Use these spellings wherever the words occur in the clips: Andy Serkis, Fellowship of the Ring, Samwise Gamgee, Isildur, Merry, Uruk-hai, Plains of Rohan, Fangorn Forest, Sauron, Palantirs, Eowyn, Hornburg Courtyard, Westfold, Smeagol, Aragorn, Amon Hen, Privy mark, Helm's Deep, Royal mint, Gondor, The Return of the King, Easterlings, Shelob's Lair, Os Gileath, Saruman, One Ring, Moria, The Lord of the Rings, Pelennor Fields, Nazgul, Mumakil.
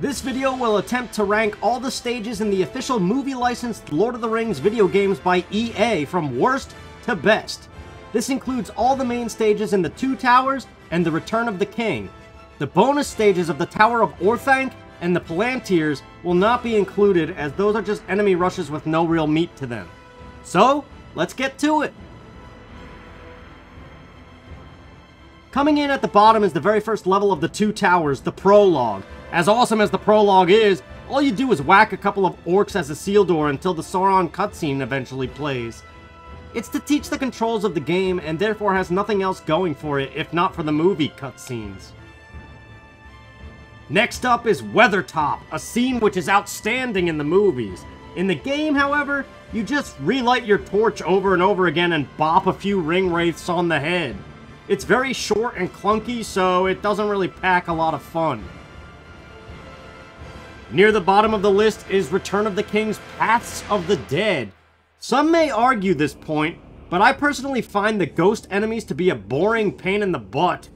This video will attempt to rank all the stages in the official movie-licensed Lord of the Rings video games by EA from worst to best. This includes all the main stages in The Two Towers and The Return of the King. The bonus stages of the Tower of Orthanc and the Palantirs will not be included, as those are just enemy rushes with no real meat to them. So, let's get to it! Coming in at the bottom is the very first level of The Two Towers, the Prologue. As awesome as the prologue is, all you do is whack a couple of orcs as Isildur until the Sauron cutscene eventually plays. It's to teach the controls of the game and therefore has nothing else going for it if not for the movie cutscenes. Next up is Weathertop, a scene which is outstanding in the movies. In the game, however, you just relight your torch over and over again and bop a few ring wraiths on the head. It's very short and clunky, so it doesn't really pack a lot of fun. Near the bottom of the list is Return of the King's Paths of the Dead. Some may argue this point, but I personally find the ghost enemies to be a boring pain in the butt.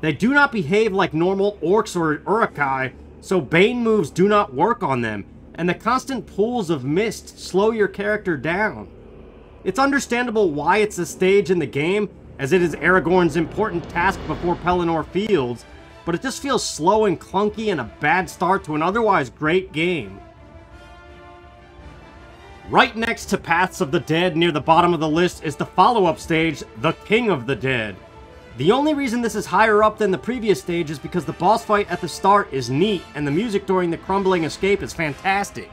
They do not behave like normal orcs or urukai, so Bane moves do not work on them, and the constant pools of mist slow your character down. It's understandable why it's a stage in the game, as it is Aragorn's important task before Pelennor Fields, but it just feels slow and clunky and a bad start to an otherwise great game. Right next to Paths of the Dead, near the bottom of the list, is the follow-up stage, The King of the Dead. The only reason this is higher up than the previous stage is because the boss fight at the start is neat, and the music during the crumbling escape is fantastic.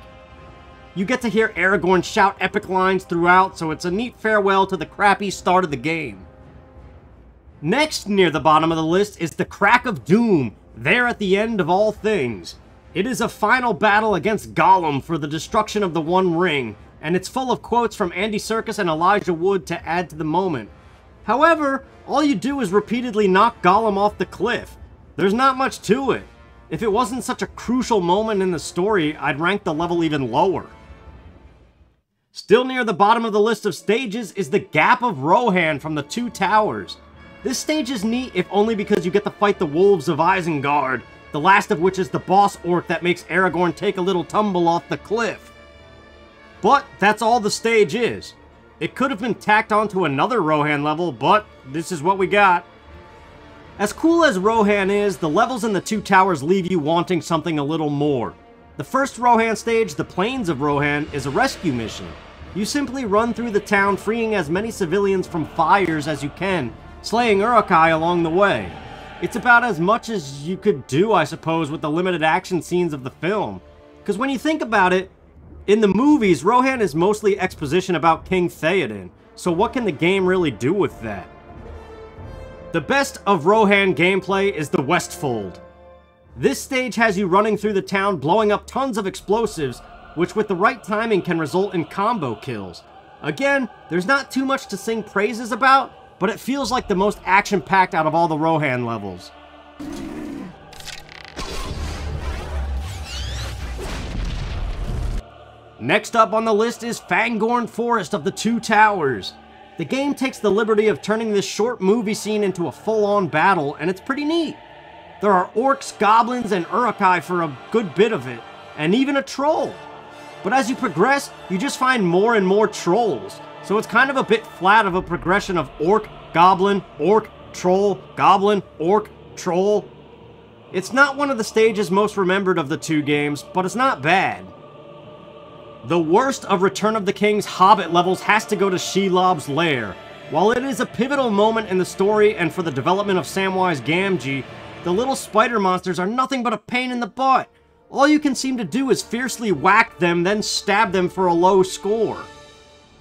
You get to hear Aragorn shout epic lines throughout, so it's a neat farewell to the crappy start of the game. Next, near the bottom of the list, is the Crack of Doom, there at the end of all things. It is a final battle against Gollum for the destruction of the One Ring, and it's full of quotes from Andy Serkis and Elijah Wood to add to the moment. However, all you do is repeatedly knock Gollum off the cliff. There's not much to it. If it wasn't such a crucial moment in the story, I'd rank the level even lower. Still near the bottom of the list of stages is the Gap of Rohan from the Two Towers. This stage is neat if only because you get to fight the wolves of Isengard, the last of which is the boss orc that makes Aragorn take a little tumble off the cliff. But that's all the stage is. It could have been tacked onto another Rohan level, but this is what we got. As cool as Rohan is, the levels in the Two Towers leave you wanting something a little more. The first Rohan stage, the Plains of Rohan, is a rescue mission. You simply run through the town freeing as many civilians from fires as you can, slaying urukai along the way. It's about as much as you could do, I suppose, with the limited action scenes of the film. Because when you think about it, in the movies, Rohan is mostly exposition about King Theoden, so what can the game really do with that? The best of Rohan gameplay is the Westfold. This stage has you running through the town blowing up tons of explosives, which with the right timing can result in combo kills. Again, there's not too much to sing praises about, but it feels like the most action-packed out of all the Rohan levels. Next up on the list is Fangorn Forest of the Two Towers. The game takes the liberty of turning this short movie scene into a full-on battle, and it's pretty neat. There are orcs, goblins, and urukai for a good bit of it, and even a troll. But as you progress, you just find more and more trolls. So it's kind of a bit flat of a progression of orc, goblin, orc, troll, goblin, orc, troll. It's not one of the stages most remembered of the two games, but it's not bad. The worst of Return of the King's Hobbit levels has to go to Shelob's Lair. While it is a pivotal moment in the story and for the development of Samwise Gamgee, the little spider monsters are nothing but a pain in the butt. All you can seem to do is fiercely whack them, then stab them for a low score.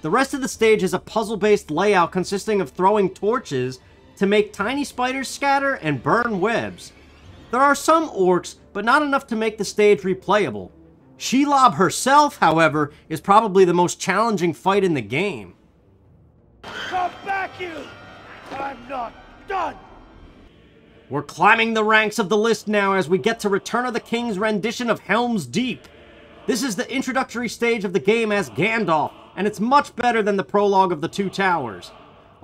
The rest of the stage is a puzzle-based layout consisting of throwing torches to make tiny spiders scatter and burn webs. There are some orcs, but not enough to make the stage replayable. Shelob herself, however, is probably the most challenging fight in the game. Come back, you! I'm not done! We're climbing the ranks of the list now as we get to Return of the King's rendition of Helm's Deep. This is the introductory stage of the game as Gandalf, and it's much better than the prologue of the Two Towers.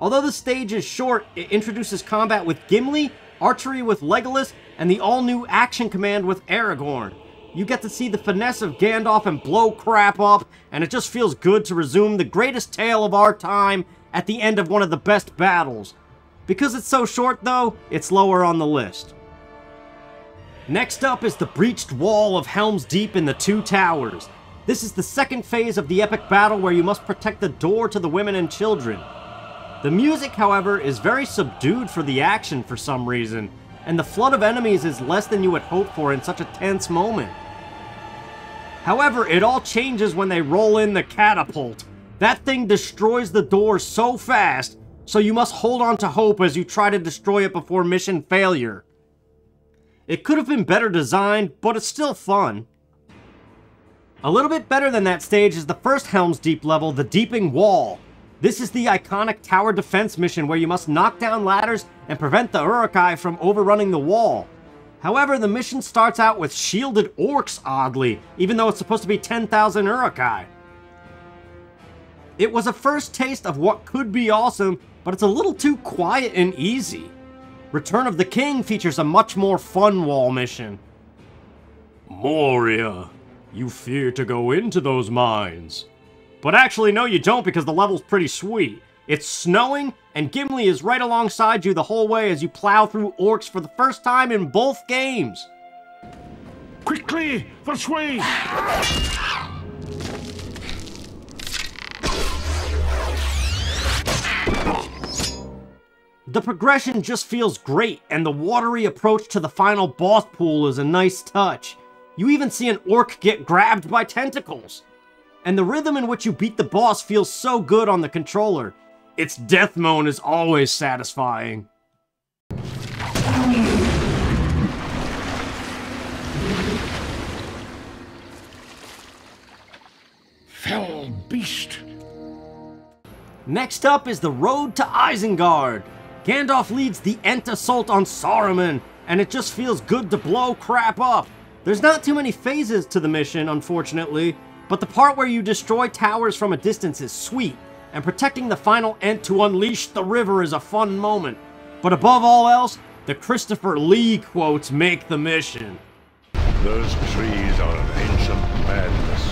Although the stage is short, it introduces combat with Gimli, archery with Legolas, and the all-new action command with Aragorn. You get to see the finesse of Gandalf and blow crap up, and it just feels good to resume the greatest tale of our time at the end of one of the best battles. Because it's so short, though, it's lower on the list. Next up is the breached wall of Helm's Deep in the Two Towers. This is the second phase of the epic battle where you must protect the door to the women and children. The music, however, is very subdued for the action for some reason, and the flood of enemies is less than you would hope for in such a tense moment. However, it all changes when they roll in the catapult. That thing destroys the door so fast, so you must hold on to hope as you try to destroy it before mission failure. It could have been better designed, but it's still fun. A little bit better than that stage is the first Helm's Deep level, the Deeping Wall. This is the iconic tower defense mission where you must knock down ladders and prevent the Uruk-hai from overrunning the wall. However, the mission starts out with shielded orcs, oddly, even though it's supposed to be 10,000 Uruk-hai. It was a first taste of what could be awesome, but it's a little too quiet and easy. Return of the King features a much more fun wall mission. Moria, you fear to go into those mines. But actually, no you don't, because the level's pretty sweet. It's snowing, and Gimli is right alongside you the whole way as you plow through orcs for the first time in both games. Quickly, this way! The progression just feels great, and the watery approach to the final boss pool is a nice touch. You even see an orc get grabbed by tentacles. And the rhythm in which you beat the boss feels so good on the controller. Its death moan is always satisfying. Fell beast. Next up is the road to Isengard. Gandalf leads the Ent assault on Saruman, and it just feels good to blow crap up. There's not too many phases to the mission, unfortunately, but the part where you destroy towers from a distance is sweet, and protecting the final Ent to unleash the river is a fun moment. But above all else, the Christopher Lee quotes make the mission. Those trees are of ancient madness.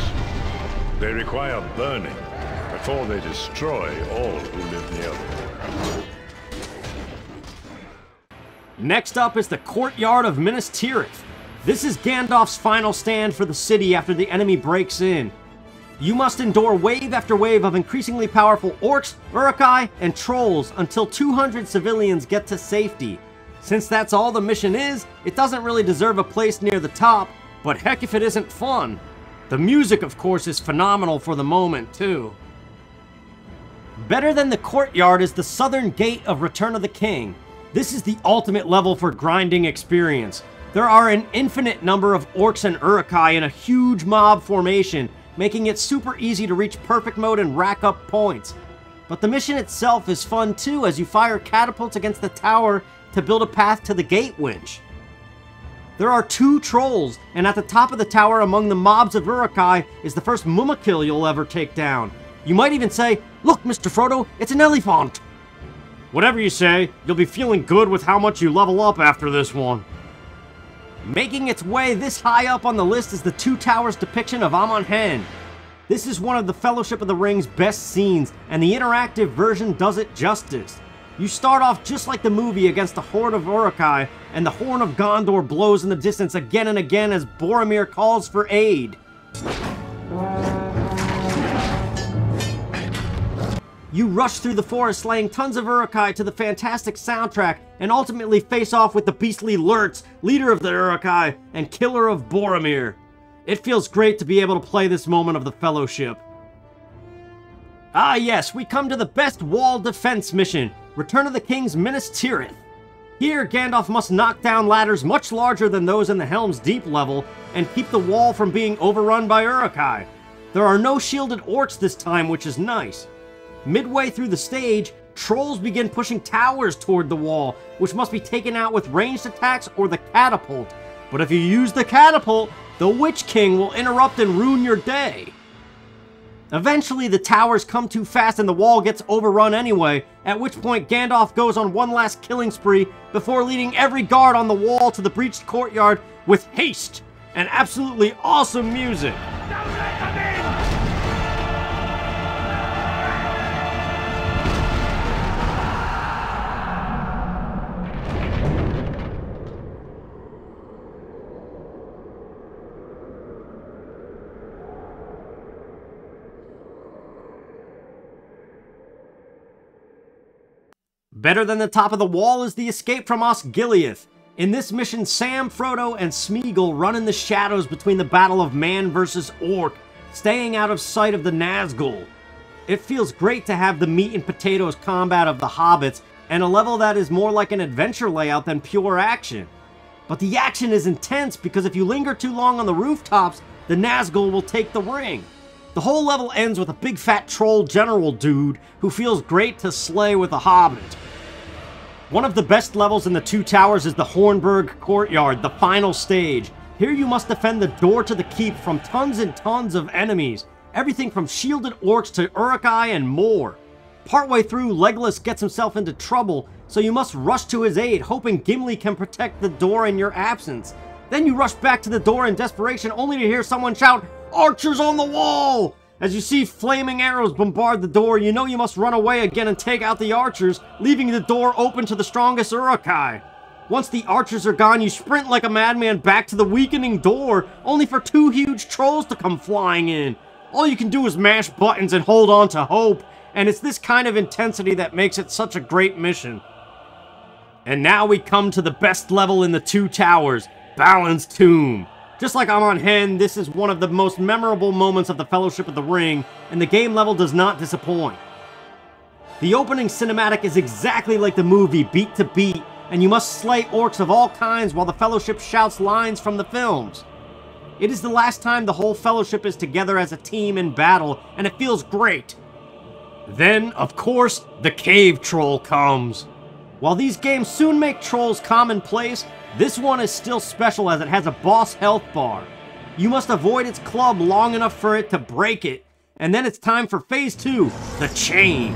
They require burning before they destroy all who live near them. Next up is the Courtyard of Minas Tirith. This is Gandalf's final stand for the city after the enemy breaks in. You must endure wave after wave of increasingly powerful orcs, Uruk-hai, and trolls until 200 civilians get to safety. Since that's all the mission is, it doesn't really deserve a place near the top, but heck if it isn't fun. The music, of course, is phenomenal for the moment, too. Better than the courtyard is the Southern Gate of Return of the King. This is the ultimate level for grinding experience. There are an infinite number of orcs and Uruk-hai in a huge mob formation, making it super easy to reach perfect mode and rack up points. But the mission itself is fun too, as you fire catapults against the tower to build a path to the gate winch. There are two trolls, and at the top of the tower among the mobs of Uruk-hai is the first Mumakil you'll ever take down. You might even say, "Look, Mr. Frodo, it's an elephant." Whatever you say, you'll be feeling good with how much you level up after this one. Making its way this high up on the list is the Two Towers depiction of Amon Hen. This is one of the Fellowship of the Ring's best scenes, and the interactive version does it justice. You start off just like the movie against a horde of Uruk-hai, and the Horn of Gondor blows in the distance again and again as Boromir calls for aid. You rush through the forest slaying tons of Uruk-hai to the fantastic soundtrack and ultimately face off with the beastly Lurtz, leader of the Uruk-hai and killer of Boromir. It feels great to be able to play this moment of the Fellowship. Ah yes, we come to the best wall defense mission, Return of the King's Minas Tirith. Here Gandalf must knock down ladders much larger than those in the Helm's Deep level and keep the wall from being overrun by Uruk-hai. There are no shielded orcs this time, which is nice. Midway through the stage, trolls begin pushing towers toward the wall, which must be taken out with ranged attacks or the catapult. But if you use the catapult, the Witch King will interrupt and ruin your day. Eventually, the towers come too fast and the wall gets overrun anyway, at which point Gandalf goes on one last killing spree before leading every guard on the wall to the breached courtyard with haste. and absolutely awesome music. Don't let them in! Better than the top of the wall is the escape from Os Gileath. In this mission, Sam, Frodo, and Smeagol run in the shadows between the battle of man versus orc, staying out of sight of the Nazgul. It feels great to have the meat and potatoes combat of the hobbits, and a level that is more like an adventure layout than pure action. But the action is intense because if you linger too long on the rooftops, the Nazgul will take the ring. The whole level ends with a big fat troll general dude who feels great to slay with a hobbit. One of the best levels in the Two Towers is the Hornburg Courtyard, the final stage. Here you must defend the door to the keep from tons and tons of enemies, everything from shielded orcs to urukai and more. Partway through, Legolas gets himself into trouble, so you must rush to his aid, hoping Gimli can protect the door in your absence. Then you rush back to the door in desperation, only to hear someone shout, "Archers on the wall!" As you see flaming arrows bombard the door, you know you must run away again and take out the archers, leaving the door open to the strongest urukai. Once the archers are gone, you sprint like a madman back to the weakening door, only for two huge trolls to come flying in. All you can do is mash buttons and hold on to hope, and it's this kind of intensity that makes it such a great mission. And now we come to the best level in the Two Towers, Balin's Tomb. Just like Amon Hen, this is one of the most memorable moments of the Fellowship of the Ring, and the game level does not disappoint. The opening cinematic is exactly like the movie, beat to beat, and you must slay orcs of all kinds while the Fellowship shouts lines from the films. It is the last time the whole Fellowship is together as a team in battle, and it feels great. Then, of course, the Cave Troll comes. While these games soon make trolls commonplace, this one is still special as it has a boss health bar. You must avoid its club long enough for it to break it, and then it's time for phase two, the chain.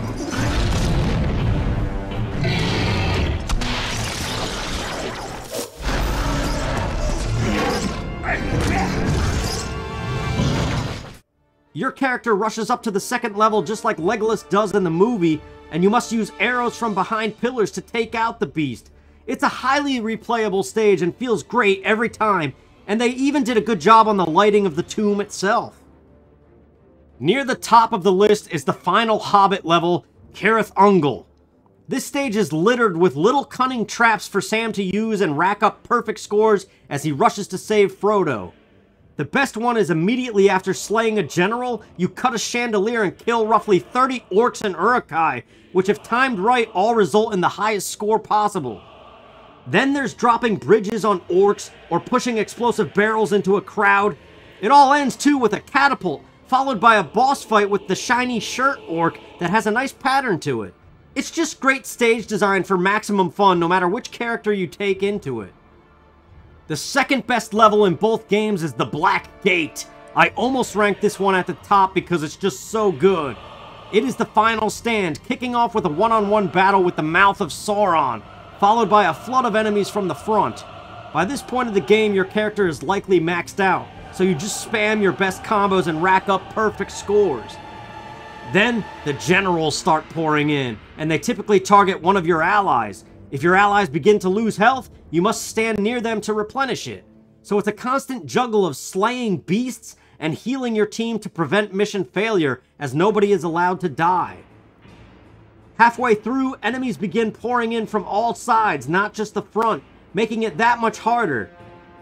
Your character rushes up to the second level just like Legolas does in the movie, and you must use arrows from behind pillars to take out the beast. It's a highly replayable stage and feels great every time, and they even did a good job on the lighting of the tomb itself. Near the top of the list is the final Hobbit level, Carith Ungol. This stage is littered with little cunning traps for Sam to use and rack up perfect scores as he rushes to save Frodo. The best one is immediately after slaying a general, you cut a chandelier and kill roughly 30 orcs and urukai, which if timed right all result in the highest score possible. Then there's dropping bridges on orcs or pushing explosive barrels into a crowd. It all ends too with a catapult, followed by a boss fight with the shiny shirt orc that has a nice pattern to it. It's just great stage design for maximum fun no matter which character you take into it. The second best level in both games is the Black Gate. I almost ranked this one at the top because it's just so good. It is the final stand, kicking off with a one-on-one battle with the Mouth of Sauron, followed by a flood of enemies from the front. By this point of the game, your character is likely maxed out, so you just spam your best combos and rack up perfect scores. Then, the generals start pouring in, and they typically target one of your allies. If your allies begin to lose health, you must stand near them to replenish it. So it's a constant juggle of slaying beasts and healing your team to prevent mission failure, as nobody is allowed to die. Halfway through, enemies begin pouring in from all sides, not just the front, making it that much harder.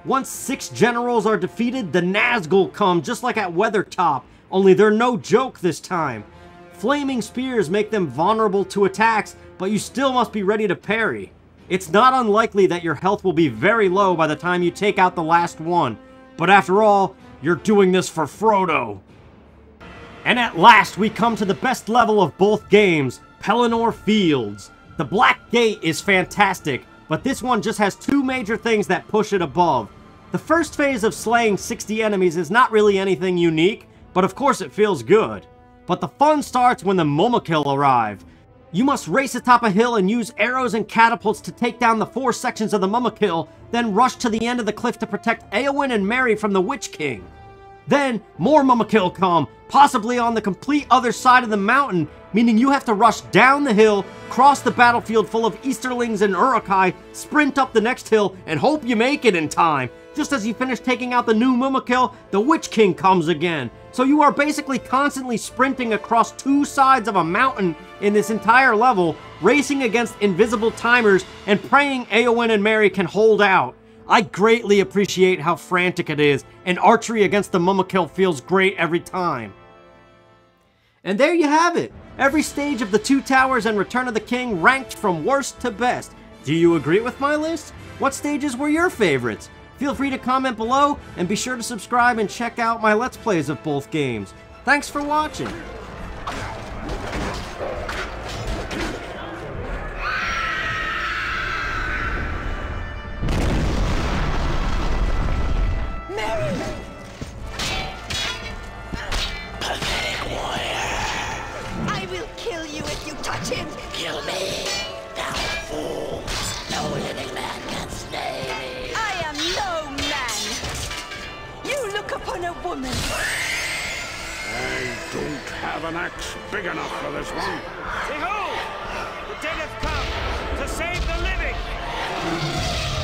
Once 6 generals are defeated, the Nazgul come, just like at Weathertop, only they're no joke this time. Flaming spears make them vulnerable to attacks, but you still must be ready to parry. It's not unlikely that your health will be very low by the time you take out the last one, but after all, you're doing this for Frodo. And at last, we come to the best level of both games, Pelennor Fields. The Black Gate is fantastic, but this one just has two major things that push it above. The first phase of slaying 60 enemies is not really anything unique, but of course it feels good. But the fun starts when the Mumakil arrive. You must race atop a hill and use arrows and catapults to take down the 4 sections of the Mumakil then rushed to the end of the cliff to protect Eowyn and Merry from the Witch King. Then, more Mumakil come, possibly on the complete other side of the mountain, meaning you have to rush down the hill, cross the battlefield full of Easterlings and Urukai, sprint up the next hill, and hope you make it in time. Just as you finish taking out the new Mumakil, the Witch King comes again. So you are basically constantly sprinting across two sides of a mountain in this entire level, racing against invisible timers and praying Eowyn and Merry can hold out. I greatly appreciate how frantic it is, and archery against the Mumakil feels great every time. And there you have it! Every stage of The Two Towers and Return of the King ranked from worst to best. Do you agree with my list? What stages were your favorites? Feel free to comment below, and be sure to subscribe and check out my Let's Plays of both games. Thanks for watching! Kill me, thou fool. No living man can slay me. I am no man. You look upon a woman. I don't have an axe big enough for this one. Behold! The dead have come to save the living.